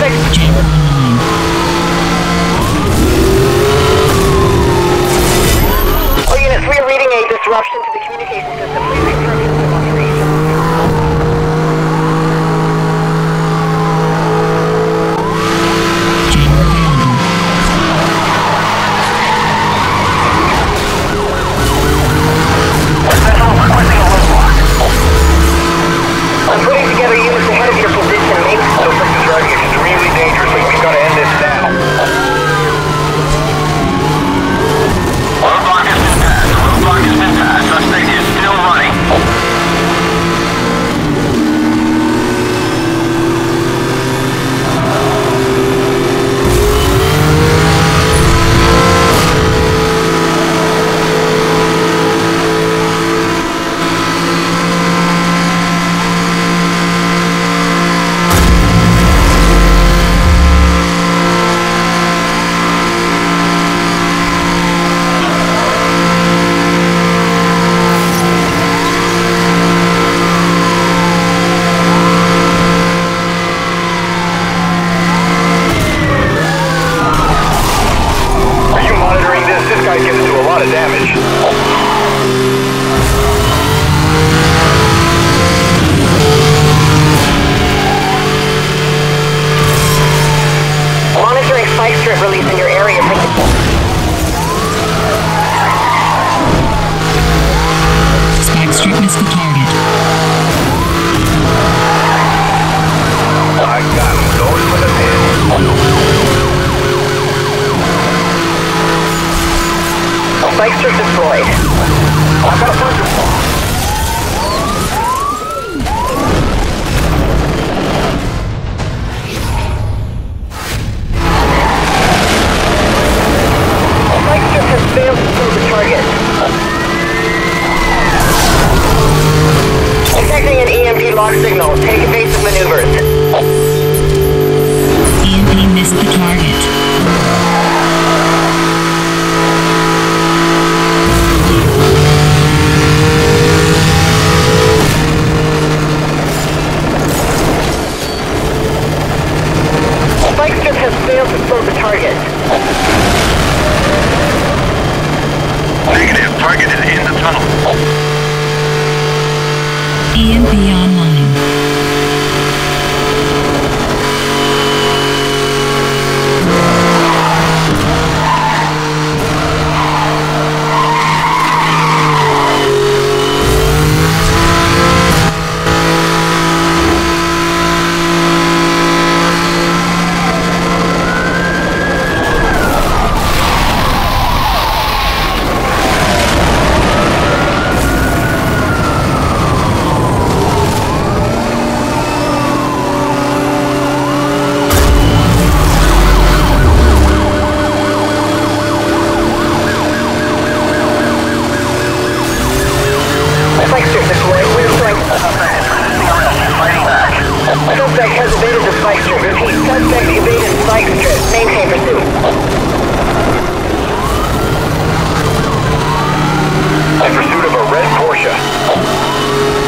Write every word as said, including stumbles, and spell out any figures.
All units, we are reading a disruption to the communication system. Please confirm your in pursuit of a red Porsche.